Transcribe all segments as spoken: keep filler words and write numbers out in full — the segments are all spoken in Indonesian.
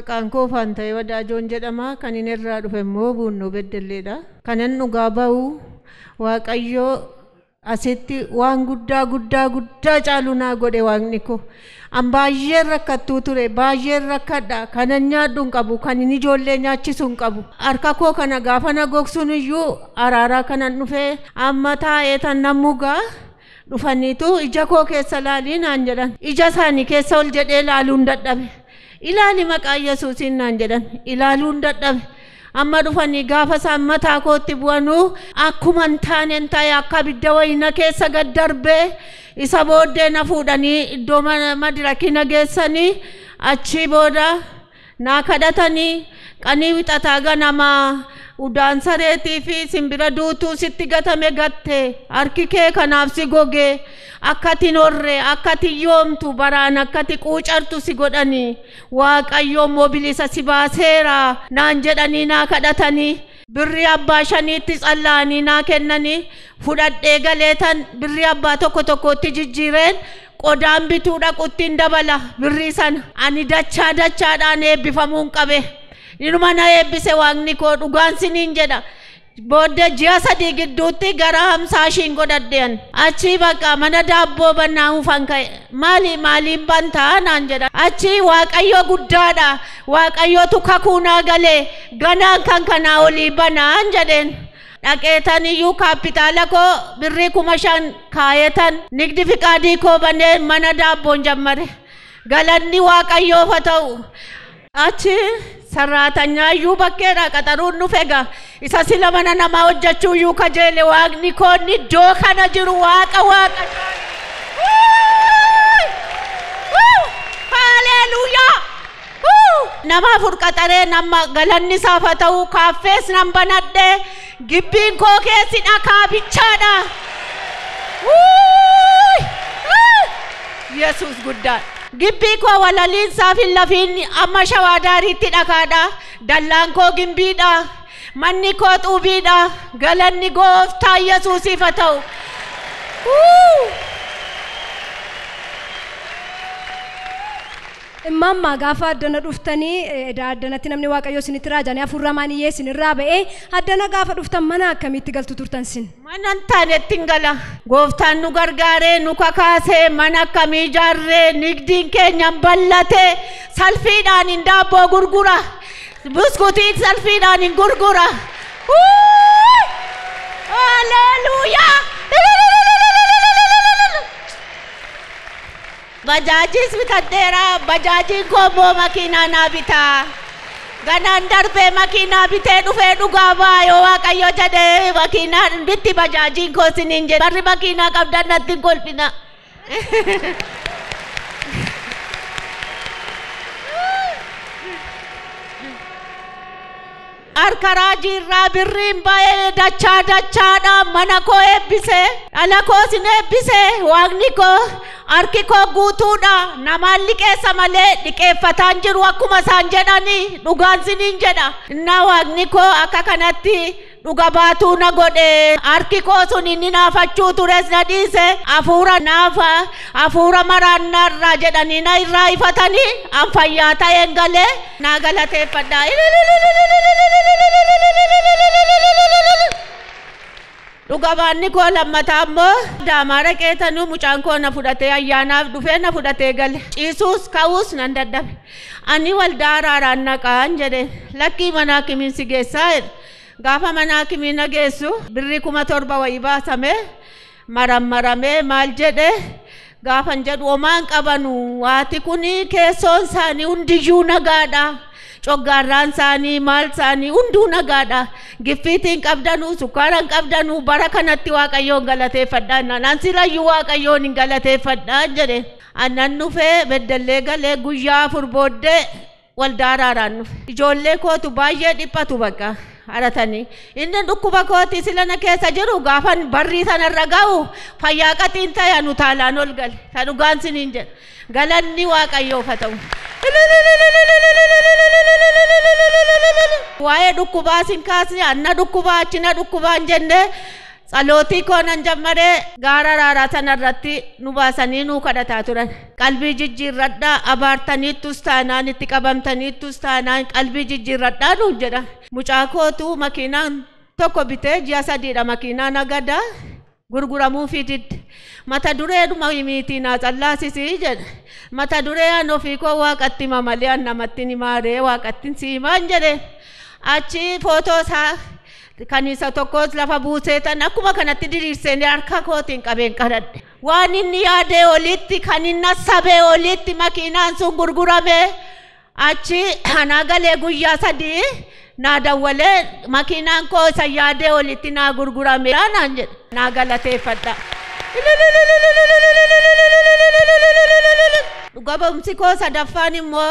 maqaan koo Faantaayee Wadaajoon jedhama. Kan inni irraa dhufe immoo Buunnoo Beddelleedha. Kanan dhugaa ba'u Waaqayyo asitti waan guddaa guddaa guddaa caalu naa godhe Waaqni koo. An baay'ee rakkattuu ture, baay'ee rakkadha. Kanan nyaadhu hin qabu, kan inni ijoollee nyaachisu hin qabu. Harka koo kana gaafa na gogsuun iyyuu araaraa kanan dhufe amma taa'ee tan namugaa dhufaniitu ija koo keessa laalii naan jedhan. Ija isaanii keessa ol jedhee laaluun dadhabe. Ilaali maqaa Yesuusiin naan jedhan. Ilaaluun dadhabe. Amma dhufanii gaafa isaan mataa kootti bu'anuu akkuma hin taaneen ta'e akka abidda wayina keessa gad darbee isa booddee na fuudhanii iddoo madirakii na geessanii achi booda na kadhatanii qanii wixataa ganamaa udaan sareetii fi simbira duutuu sitti gatame gatte harki kee kanaaf si goge akkati norre akkati yoomtu baraan akkati quucartu si godhanii Waaqayyo mobilisa si baaseera naan jedhanii na kadhatanii birri abbaa shaniitti callaanii na kennanii fudhadhee galeetan birri abbaa tokko tokkotti jijjiireen qodaan bituu dhaqutti dabala birri sana ani dachaa dachaadhaan eebbifamuun qabe. Inuma na eebbise Waaqni koo dhugaan siniin jedha. Booda ji'a sadii gidduutti gara hamsaa ishiin godhadheen achi baqa mana daabboo bannaa hufan ka'e. Maali maaliin bantaa naan jedha. Achi Waaqayyo guddaadha. Waaqayyotu kakuu naa galee ganaan kan kanaa olii banaan jedheen. Dhaqeetan iyyuu kaapitaala koo birrii kuma shan kaayetan nigdi fiqaadii koo bannee mana daabboon jammare. Galanni Waaqayyoof haa ta'u. Achi sarratanya iyyuu bakkeedhaa qaxaruun dhufeegaa isa sila mana namaa hojjechuu iyyuu kajeele Waaqni koo iddoo kana jiru waaqa waaqa. Haleluuyaa. Namaaf furqataree nama galanni isaaf haa ta'u kaffees nan banadhee gibbiin koo keessi dhakaa bichaadha. Yesuus guddaa. Gibbii koo walaliin saafin lafiin amma shawaadaariitti dhakaadha. Dallaan koo gimbiidha. Manni koo xuubiidha. Galanni Gooftaa Yesuusiif haa ta'u. Mama gaafa addana dhuftanii addanatti namni Waaqayyo isinitti raajane afurramaanii isinirraa ba'e addana gaafa dhuftan mana akkamitti galtu turtan sin mana taanetti ngala Gooftaan nu gargaare nu kakaase mana akkamii ijaarre nigdiin keenyan ballate salfiidhaan daabboo gurgura buskuutii salfiidhaan gurgura. Haleluuyaa. Bajaajis bitadheera. Bajaajiin koo immoo makiinaa naa bitaa. Ganaan darbee makiinaa bitee dhufee dhugaa ba'a yoo Waaqayyo jedhee makiinaan bitti bajaajiin koo siniin jedhe. Barri makiinaa qabdan natti hin kolfina. Harka raajiirraa birriin baay'ee dachaa dachaadha. Mana koo eebbise. Dhala koos hin eebbise. Waaqni koo. Harki koo guutuudha. Namaan liqeessa malee liqeeffataan jiru akkuma isaan jedhanii dhugaan siniin jedha. Innaa Waaqni koo akka kanatti dhuga baatuu na godhe. Harki koo sun inni naafachuu tures na dhiise. Hafuura naafa, hafuura maraan narraa jedhanii na irraa ifatanii an fayyaa ta'een galee na galateeffadha. Dhugabaanni koo lammataa immoo daamaa raqeetanuu mucaan koo na fudhatee ayyaanaaf dhufee na fudhatee gale. Ciisuus ka'uus nan dadhabe. Ani waldaa Araaraan naqaan jedhe lakkii mana haakimiin si geessaa jedhe. Gaafa mana haakimiin na geessu birrii kuma torba wayii baasamee marammaramee maal jedhe gaafa hin jedhu homaan qabanu waati kuni keessoon isaanii hundiyyuu nagaadha. Coggarraan isaanii maal isaanii hunduu nagaadha. Giffiitiin qabdanuu sukkaaraan qabdanuu bara kanatti Waaqayyoon galateeffadha. Naan sirayyu Waaqayyoon hin galateeffadha jedhe. Annan dhufee Beddellee galee guyyaa afur booddee waldaa Araaraan dhufe. Ijoollee kootu baay'ee dhiphatu bakka haratanii. Inni dhukkuba kooti sila na keessa jiru gaafan barrii sanarra ga'u fayyaa qaxiin ta'e nu taalaan ol gale. Isa dhugaan siniin jedhe. Galanni Waaqayyoof haa ta'u. Wae dukubaa sin kaasni anna dukubaa achina dukubaan jenne Saloti ko nan jammade gara rara sanarratti nu baasanii nu kadhataa turan qalbii jijjiirradha abaartaniittus taanaanitti qabamtaniittus taanaan qalbii jijjiirradha nu jedha mucaa kootu makiinaan tokko bitee ji'a sadiidha makiinaan agada gurguramuu fidid mata dureeduma himiitii na callaasisii jedha mata duree an ofii koo waaqatti mamalee an namatti ni maaree waaqattiin siimaan jedhe achi footoosaa kanisa tokkos lafa buuseetan akkuma kanatti diriirseen harka kootiin qabeen qadadhe waan inni yaadee olitti kan inni nassabee olitti makiinaan sun gurgurame achi ana galee guyyaa sadii na dawwalee makiinaan koo isa yaadee olitti na gurgurame naan jedhe na galateeffadha. Dhugabaumsi koo sadaffaan immoo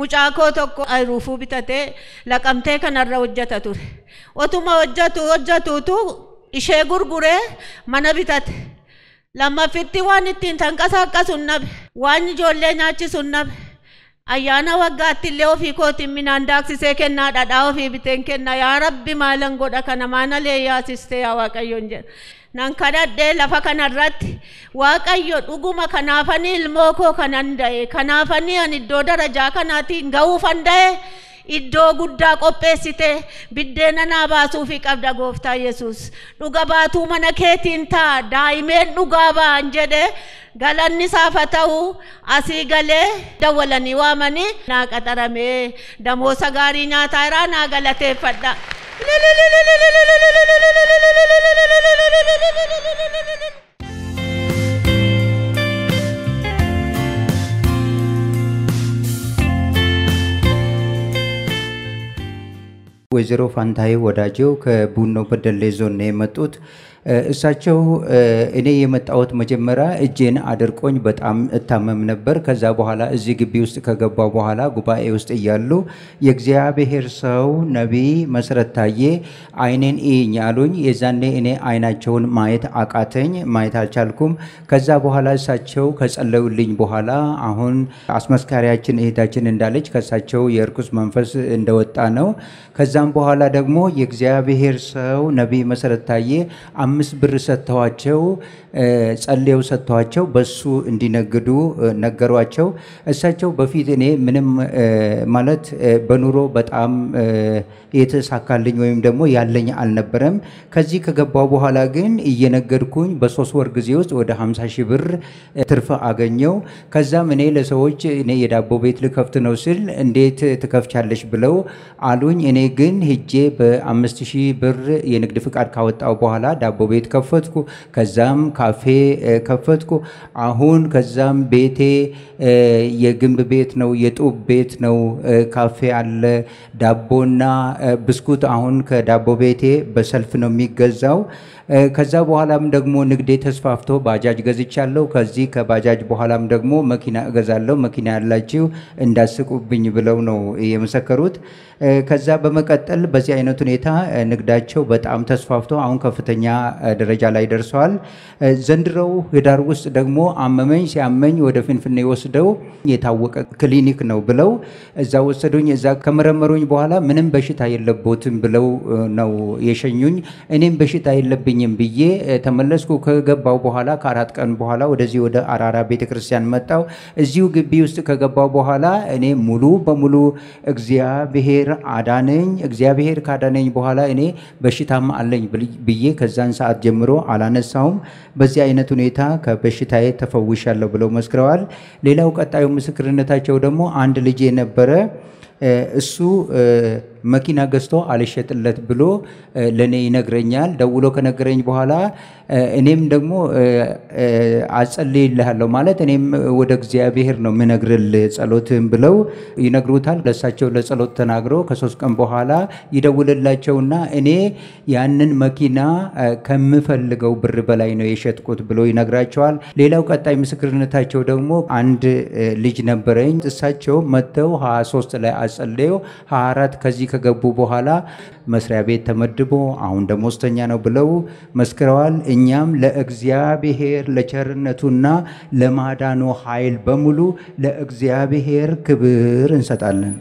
mucaa koo tokko ruufuu bitatee laqamtee kanarra hojjeta ture. Otuma hojjetu hojjetutu ishee gurguree mana bitate. Lammaffitti waan ittiin tanqasaaqasu hin dhabe, waan ijoollee nyaachisu hin dhabe. Ayyaana waggaatti illee ofii kootiin minaan daaksisee kennaa dhadhaa ofii biteen kennaa yaa Rabbi maalan godha kana maanalee yaasistee yaa Waaqayyoon jedha. Nan kadhadhee lafa kanarratti Waaqayyo dhuguma kanaafanii ilmoo koo kanan da'e kanaafanii an iddoo darajaa kanaatiin ga'uufan da'e iddoo guddaa qopheessite biddeena naa baasuufi qabda gooftaa Yesuus. Dhuga baatuu mana keetiin taa daa'imeen dhugaa ba'an jedhe galanni saafa ta'u asii galee dawwalanii waamanii naa qaxaramee damoosa gaarii nyaataa irraa naa galateeffadha. ወይዘሮ ፋንታዬ ወዳጀው ከቡኖ በደሌ ዞን ነው የመጡት እሳቸው እኔ የመጣሁት መጀመሪያ እጄን አድርቆኝ በጣም እታመም ነበር ከዛ በኋላ እዚህ ግቢ ውስጥ ከገባ በኋላ ጉባኤ ውስጥ ያያሉ የእግዚአብሔር ሰው ነብይ መሰረት ታዬ አይኔን እይኝ አሉኝ የዛኔ እኔ አይናቸውን ማየት አቃተኝ ማየት አልቻልኩም ከዛ በኋላ እሳቸው ከጸለዩልኝ በኋላ አሁን አስመስካሪያችን እህታችን እንዳለች ከሳቸው የርኩስ መንፈስ እንደወጣ ነው ከዛም በኋላ ደግሞ የእግዚአብሔር ሰው ነብይ መሰረት ታዬ አምስት ብር ሰጣቸው ጸልየው ሰጣቸው በሱ እንዲነግዱ ነገሯቸው እሳቸው በፊት እኔ ምንም ማለት በኑሮ በጣም የተሳካልኝ ወይም ደግሞ ያለኝ አልነበረም ከዚህ ከገባው በኋላ ግን እየነገድኩኝ በሶስት ወር ጊዜ ውስጥ ወደ ሃምሳ ሺህ ብር ትርፍ አገኘው ከዛም እኔ ለሰዎች እኔ የዳቦ ቤት ልከፍት ነው ሲል እንዴት ተከፍቻለሽ ብለው አሉኝ እኔ ግን ሄጄ በ5000 ብር የንግድ ፍቃድ ካወጣው በኋላ ዳቦ ቤት ከፈትኩ ከዛም ካፌ ከፈትኩ አሁን ከዛም ቤቴ የግንብ ቤት ነው የጡብ ቤት ነው ካፌ አለ ዳቦና ብስኩት አሁን ከዳቦ ቤቴ በሰልፍ ነው የሚገዛው ከዛ በኋላም ደግሞ ንግዴ ተስፋፍቶ ባጃጅ ገዝቻለሁ ከዚህ ከባጃጅ በኋላም ደግሞ መኪና ገዛለሁ መኪና ያላችሁ እንዳስቁብኝ ብለው ነው የመሰከሩት ከዛ በመቀጠል በዚህ አይነት ሁኔታ ንግዳቸው በጣም ተስፋፍቶ አሁን ከፍተኛ ደረጃ ላይ ደርሷል ዘንድሮው ህዳር ውስጥ ደግሞ አመመኝ ሲያመኝ ወደ ፍንፍኔ ወስደው የታወቀ ክሊኒክ ነው ብለው እዛ ወሰዱኝ እዛ ከመረመሩኝ በኋላ ምንም በሽታ የለቦትም ብለው ነው የሸኙኝ እኔም በሽታ የለብኝም ብዬ ተመለስኩ ከገባው በኋላ ከአራት ቀን በኋላ ወደዚህ ወደ አራራ ቤተክርስቲያን መጣው እዚሁ ግቢ ውስጥ ከገባው በኋላ እኔ ሙሉ በሙሉ እግዚአብሔር አዳነኝ እግዚአብሔር ካዳነኝ በኋላ እኔ በሽታም አለኝ ብዬ ከዛን ሰዓት ጀምሮ አላነሳውም በዚህ አይነት ሁኔታ ከበሽታዬ ተፈውሻለሁ ብለው መስክረዋል ሌላው ቀጣዩ ምስክርነታቸው ደግሞ አንድ ልጅ የነበረ እሱ መኪና ገዝቶ አልሸጥለት ብሎ ለኔ ይነግረኛል ደውሎ ከነገረኝ በኋላ እኔም ደግሞ አጸልይልሃለሁ ማለት እኔም ወደ እግዚአብሔር ነው ምነግርልህ ጸሎትም ብለው ይነግሩታል ለሳቸው ለጸሎት ተናግሮ ከሶስት ቀን በኋላ ይደውልላቸውና እኔ ያንን መኪና ከምፈልገው ብር በላይ ነው የሸጥኩት ብሎ ይነግራቸዋል ሌላው ቀጣይ ምስክርነታቸው ደግሞ አንድ ልጅ ነበረኝ እሳቸው መተው ሃያ ሶስት ላይ አጸልየው ሃያ አራት ከዚህ ከገቡ በኋላ መስሪያ ቤት ተመድቦ አሁን ደሞዝተኛ ነው ብለው መስክረዋል እኛም ለእግዚአብሔር ለቸርነቱና ለማዳኑ ኃይል በሙሉ ለእግዚአብሔር ክብር እንሰጣለን